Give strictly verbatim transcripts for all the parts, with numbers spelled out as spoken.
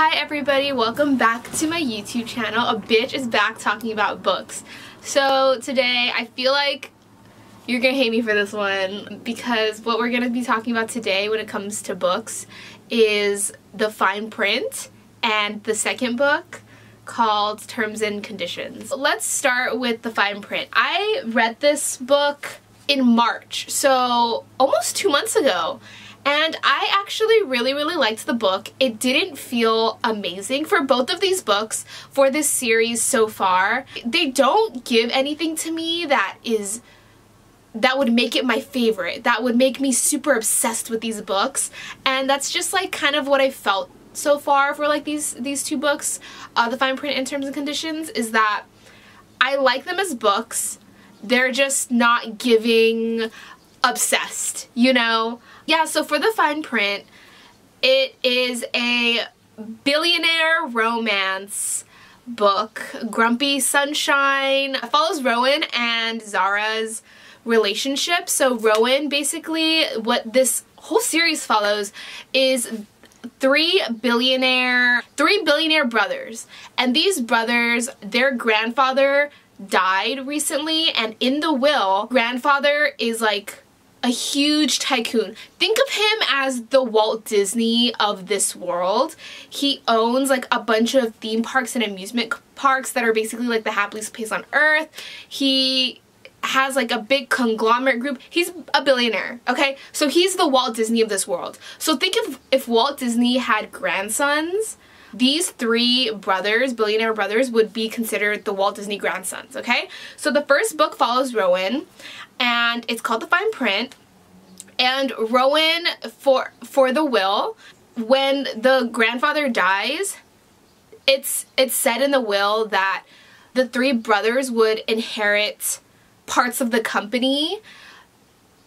Hi everybody, welcome back to my YouTube channel. A bitch is back talking about books. So today I feel like you're gonna hate me for this one because what we're gonna be talking about today when it comes to books is the fine print and the second book called Terms and Conditions. Let's start with the fine print. I read this book in March, so almost two months ago. And I actually really, really liked the book. It didn't feel amazing for both of these books for this series so far. They don't give anything to me that is, that would make it my favorite, that would make me super obsessed with these books. And that's just like kind of what I felt so far for like these, these two books, uh, The Fine Print and Terms and Conditions, is that I like them as books. They're just not giving obsessed, you know? Yeah, so for The Fine Print, it is a billionaire romance book. Grumpy Sunshine follows Rowan and Zara's relationship. So Rowan, basically, what this whole series follows is three billionaire, three billionaire brothers. And these brothers, their grandfather died recently, and in the will, grandfather is like a huge tycoon. Think of him as the Walt Disney of this world. He owns like a bunch of theme parks and amusement parks that are basically like the happiest place on earth. He has like a big conglomerate group. He's a billionaire, okay? So he's the Walt Disney of this world. So think of if Walt Disney had grandsons, these three brothers, billionaire brothers, would be considered the Walt Disney grandsons, okay? So the first book follows Rowan, and it's called The Fine Print. And Rowan, for for the will, when the grandfather dies, it's it's said in the will that the three brothers would inherit parts of the company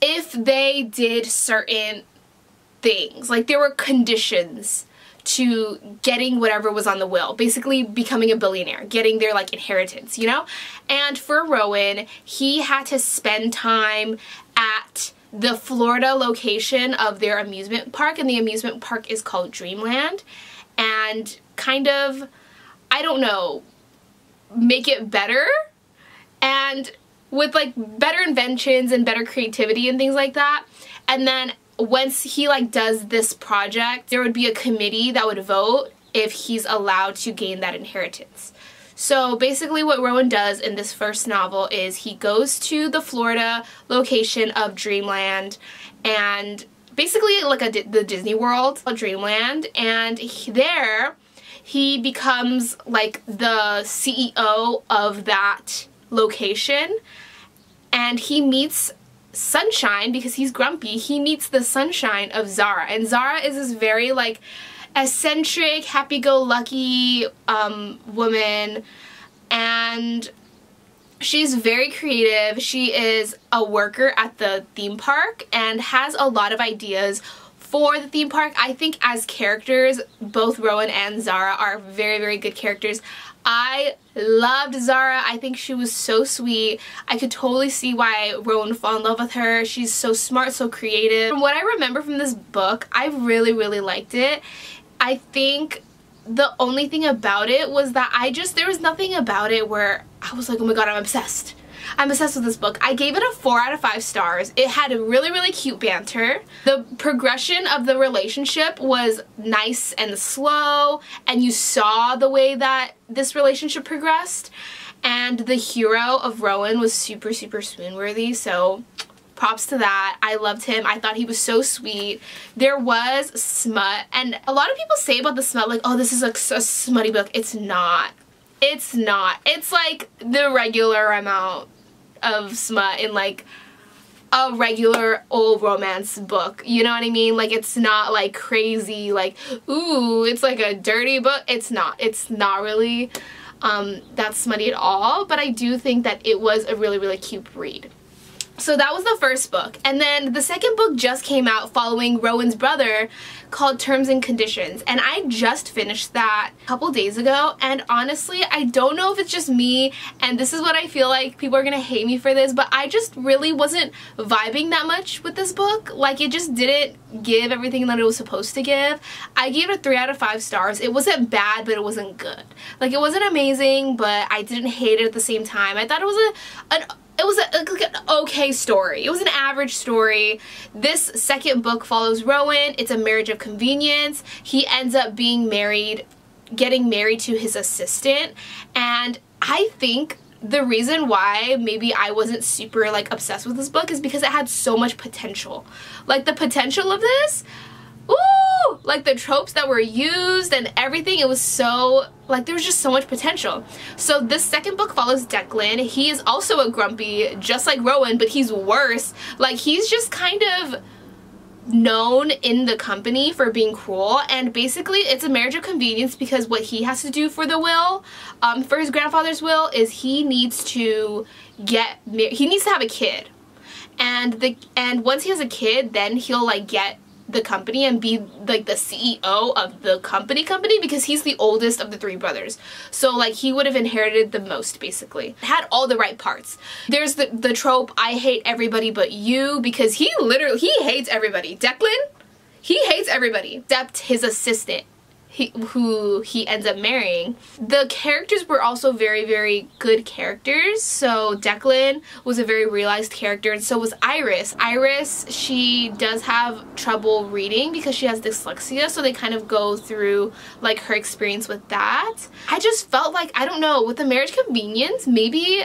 if they did certain things. Like there were conditions to getting whatever was on the will, basically becoming a billionaire, getting their like inheritance, you know? And for Rowan, he had to spend time at the Florida location of their amusement park, and the amusement park is called Dreamland, and kind of, I don't know, make it better, and with like better inventions and better creativity and things like that. And then once he like does this project, there would be a committee that would vote if he's allowed to gain that inheritance. So basically what Rowan does in this first novel is he goes to the Florida location of Dreamland, and basically like a, the Disney World, Dreamland, and he, there he becomes like the C E O of that location, and he meets Sunshine, because he's grumpy, he meets the Sunshine of Zara. And Zara is this very like eccentric, happy-go-lucky um, woman, and she's very creative. She is a worker at the theme park and has a lot of ideas for the theme park. I think as characters, both Rowan and Zara are very, very good characters. I loved Zara. I think she was so sweet. I could totally see why Rowan fell in love with her. She's so smart, so creative. From what I remember from this book, I really, really liked it. I think the only thing about it was that I just, there was nothing about it where I was like, oh my god, I'm obsessed. I'm obsessed with this book. I gave it a four out of five stars. It had a really, really cute banter. The progression of the relationship was nice and slow, and you saw the way that this relationship progressed. And the hero of Rowan was super, super swoon-worthy, so props to that. I loved him. I thought he was so sweet. There was smut, and a lot of people say about the smut, like, oh, this is like a smutty book. It's not. It's not. It's like the regular amount of smut in like a regular old romance book. You know what I mean? Like it's not like crazy like, ooh, it's like a dirty book. It's not. It's not really um, that smutty at all. But I do think that it was a really, really cute read. So that was the first book. And then the second book just came out following Rowan's brother, called Terms and Conditions. And I just finished that a couple days ago. And honestly, I don't know if it's just me, and this is what I feel like people are gonna hate me for this, but I just really wasn't vibing that much with this book. Like it just didn't give everything that it was supposed to give. I gave it a three out of five stars. It wasn't bad, but it wasn't good. Like, it wasn't amazing, but I didn't hate it at the same time. I thought it was a, an, it was a, like an okay story. It was an average story. This second book follows Rowan. It's a marriage of convenience. He ends up being married, getting married to his assistant, and I think the reason why maybe I wasn't super like obsessed with this book is because it had so much potential. Like, the potential of this, ooh, like the tropes that were used and everything, it was so, like, there was just so much potential. So this second book follows Declan. He is also a grumpy, just like Rowan, but he's worse. Like, he's just kind of known in the company for being cruel, and basically it's a marriage of convenience because what he has to do for the will, um, for his grandfather's will, is he needs to get he needs to have a kid, and the and once he has a kid, then he'll like get the company and be like the C E O of the company company because he's the oldest of the three brothers. So like, he would have inherited the most, basically. Had all the right parts. There's the, the trope, I hate everybody but you, because he literally, he hates everybody. Declan, he hates everybody except his assistant, he, who he ends up marrying. The characters were also very, very good characters. So Declan was a very realized character, and so was Iris. Iris, she does have trouble reading because she has dyslexia, so they kind of go through like her experience with that. I just felt like, I don't know, with the marriage convenience, maybe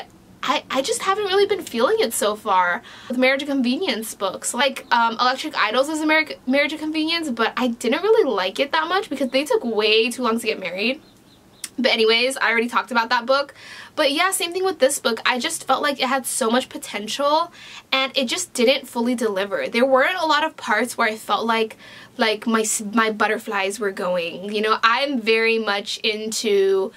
I, I just haven't really been feeling it so far with marriage of convenience books. Like, um, Electric Idols is a mar marriage of convenience, but I didn't really like it that much because they took way too long to get married. But anyways, I already talked about that book. But yeah, same thing with this book. I just felt like it had so much potential and it just didn't fully deliver. There weren't a lot of parts where I felt like like my, my butterflies were going. You know, I'm very much into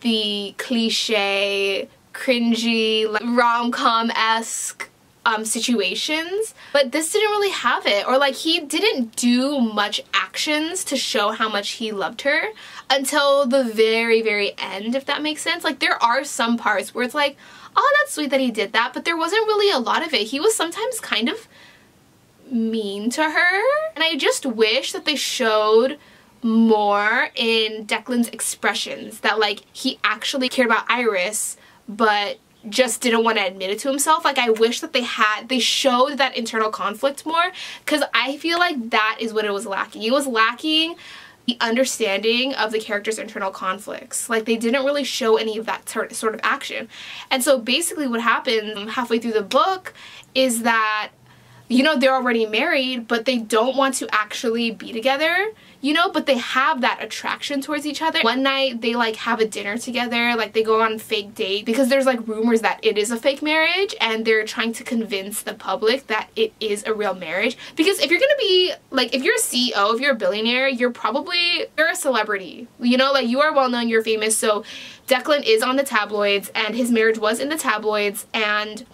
the cliche, cringy, like, rom-com-esque um, situations, but this didn't really have it. Or like, he didn't do much actions to show how much he loved her until the very, very end, if that makes sense. Like, there are some parts where it's like, oh, that's sweet that he did that, but there wasn't really a lot of it. He was sometimes kind of mean to her, and I just wish that they showed more in Declan's expressions that like he actually cared about Iris, but just didn't want to admit it to himself. Like, I wish that they had, they showed that internal conflict more, because I feel like that is what it was lacking. It was lacking the understanding of the character's internal conflicts. Like, they didn't really show any of that sort of action. And so basically what happened halfway through the book is that, you know, they're already married, but they don't want to actually be together, you know, but they have that attraction towards each other. One night they like have a dinner together, like they go on a fake date because there's like rumors that it is a fake marriage, and they're trying to convince the public that it is a real marriage. Because if you're gonna be like, if you're a C E O, if you're a billionaire, you're probably, you're a celebrity, you know, like you are well known, you're famous. So Declan is on the tabloids, and his marriage was in the tabloids, and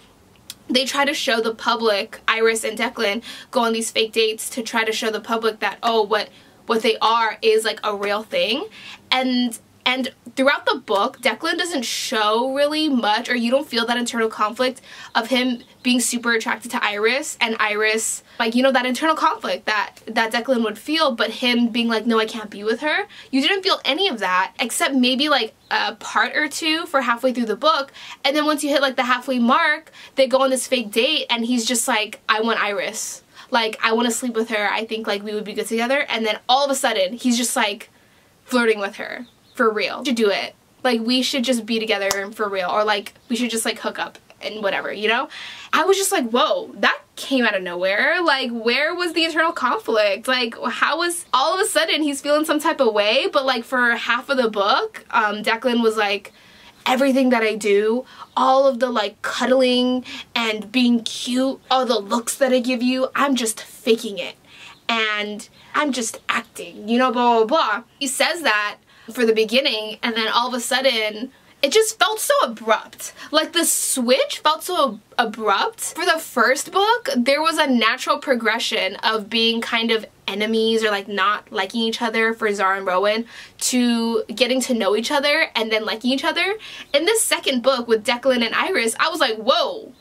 they try to show the public, Iris and Declan go on these fake dates to try to show the public that, oh, what what they are is like a real thing. And and throughout the book, Declan doesn't show really much, or you don't feel that internal conflict of him being super attracted to Iris, and Iris, like, you know, that internal conflict that, that Declan would feel, but him being like, no, I can't be with her. You didn't feel any of that, except maybe like a part or two for halfway through the book. And then once you hit like the halfway mark, they go on this fake date, and he's just like, I want Iris. Like, I want to sleep with her. I think like we would be good together. And then all of a sudden, he's just like flirting with her. For real. We should do it. Like, we should just be together for real, or like we should just like hook up and whatever, you know? I was just like, whoa, that came out of nowhere. Like, where was the internal conflict? Like, how was all of a sudden he's feeling some type of way, but like for half of the book, um, Declan was like, everything that I do, all of the like cuddling and being cute, all the looks that I give you, I'm just faking it. And I'm just acting, you know, blah, blah, blah. He says that for the beginning, and then all of a sudden it just felt so abrupt. Like, the switch felt so abrupt. For the first book, there was a natural progression of being kind of enemies, or like not liking each other for Zara and Rowan, to getting to know each other and then liking each other. In this second book with Declan and Iris, I was like, whoa,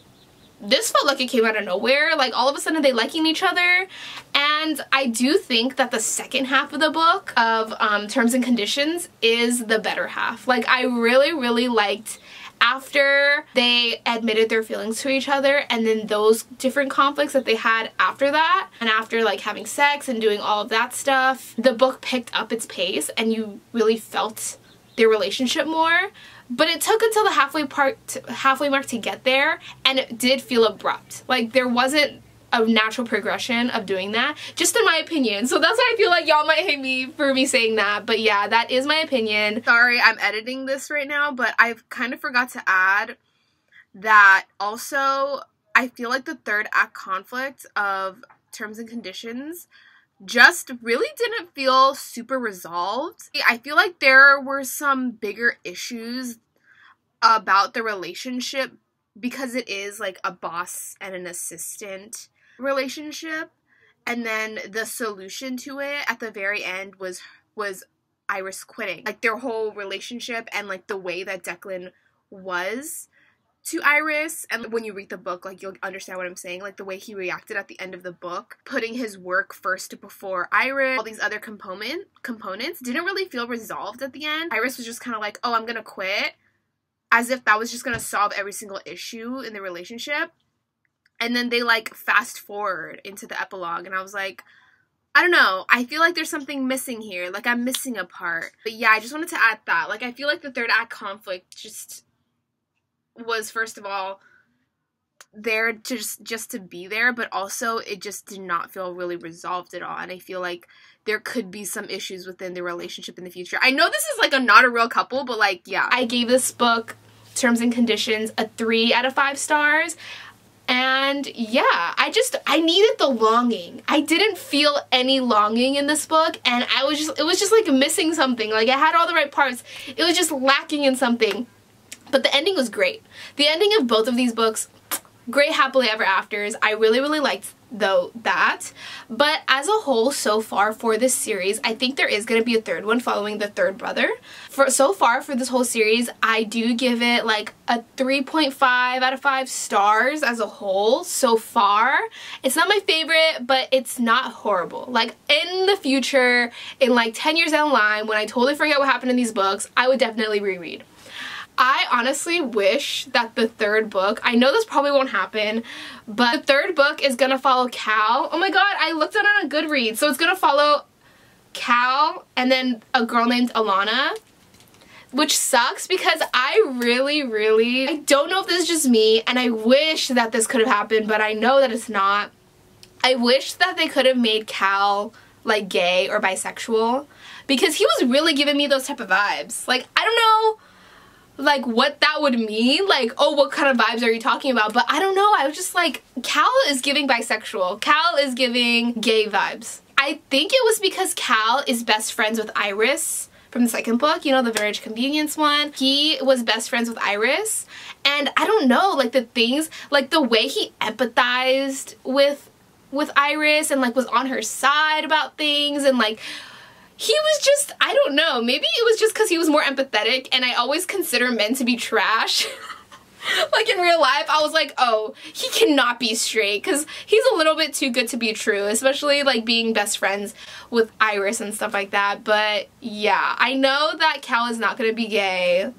this felt like it came out of nowhere. Like, all of a sudden, they liking each other. And I do think that the second half of the book of um, Terms and Conditions is the better half. Like, I really, really liked after they admitted their feelings to each other, and then those different conflicts that they had after that, and after like having sex and doing all of that stuff, the book picked up its pace and you really felt their relationship more. But it took until the halfway part to, halfway mark to get there, and it did feel abrupt. Like, there wasn't a natural progression of doing that, just in my opinion. So that's why I feel like y'all might hate me for me saying that, but yeah, that is my opinion. Sorry, I'm editing this right now, but I've kind of forgot to add that also I feel like the third act conflict of Terms and Conditions just really didn't feel super resolved. I feel like there were some bigger issues about the relationship, because it is like a boss and an assistant relationship, and then the solution to it at the very end was was Iris quitting. Like, their whole relationship and like the way that Declan was to Iris, and when you read the book, like, you'll understand what I'm saying, like the way he reacted at the end of the book, putting his work first before Iris, all these other component components didn't really feel resolved at the end. Iris was just kind of like, oh, I'm gonna quit, as if that was just gonna solve every single issue in the relationship. And then they like fast forward into the epilogue, and I was like, I don't know, I feel like there's something missing here, like I'm missing a part. But yeah, I just wanted to add that, like, I feel like the third act conflict just was, first of all, there to just just to be there, but also it just did not feel really resolved at all. And I feel like there could be some issues within the relationship in the future. I know this is like a not a real couple, but like, yeah, I gave this book, Terms and Conditions, a three out of five stars. And yeah, I just, I needed the longing. I didn't feel any longing in this book, and I was just, it was just like missing something. Like, I had all the right parts, it was just lacking in something. But the ending was great. The ending of both of these books, great happily ever afters. I really, really liked though that. But as a whole, so far for this series, I think there is going to be a third one following The Third Brother. For so far for this whole series, I do give it like a three point five out of five stars as a whole so far. It's not my favorite, but it's not horrible. Like, in the future, in like ten years down the line, when I totally forget what happened in these books, I would definitely reread. I honestly wish that the third book, I know this probably won't happen, but the third book is gonna follow Cal. Oh my god, I looked at it on Goodreads. So it's gonna follow Cal and then a girl named Alana, which sucks because I really, really, I don't know if this is just me, and I wish that this could have happened, but I know that it's not. I wish that they could have made Cal like gay or bisexual, because he was really giving me those type of vibes. Like, I don't know, like, what that would mean, like, oh, what kind of vibes are you talking about? But I don't know, I was just like, Cal is giving bisexual, Cal is giving gay vibes. I think it was because Cal is best friends with Iris from the second book, you know, the Marriage Convenience one. He was best friends with Iris, and I don't know, like, the things, like, the way he empathized with, with Iris, and like was on her side about things, and like, he was just, I don't know, maybe it was just because he was more empathetic, and I always consider men to be trash. Like, in real life, I was like, oh, he cannot be straight, because he's a little bit too good to be true, especially like being best friends with Iris and stuff like that. But yeah, I know that Cal is not going to be gay,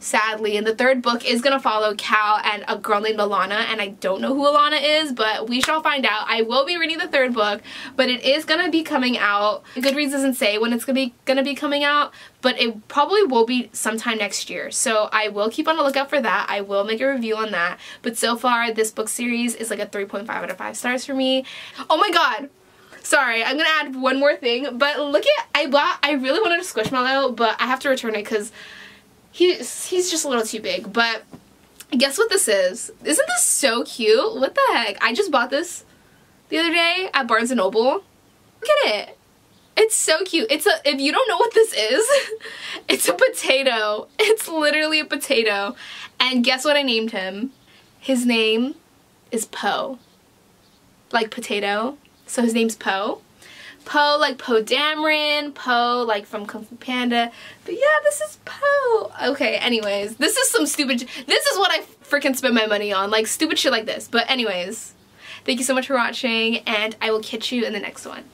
sadly, and the third book is going to follow Cal and a girl named Alana, and I don't know who Alana is, but we shall find out. I will be reading the third book, but it is going to be coming out. Goodreads doesn't say when it's going to be going to be coming out, but it probably will be sometime next year, so I will keep on the lookout for that. I will make a review on that, but so far this book series is like a three point five out of five stars for me. Oh my god! Sorry, I'm going to add one more thing, but look at, I bought, I really wanted a Squishmallow, but I have to return it because He's, he's just a little too big. But guess what this is? Isn't this so cute? What the heck? I just bought this the other day at Barnes and Noble. Look at it. It's so cute. It's a, if you don't know what this is, it's a potato. It's literally a potato. And guess what I named him? His name is Poe. Like potato. So his name's Poe. Poe, like Poe Dameron, Poe, like from Kung Fu Panda. But yeah, this is Poe. Okay, anyways, this is some stupid, this is what I freaking spend my money on, like stupid shit like this. But anyways, thank you so much for watching, and I will catch you in the next one.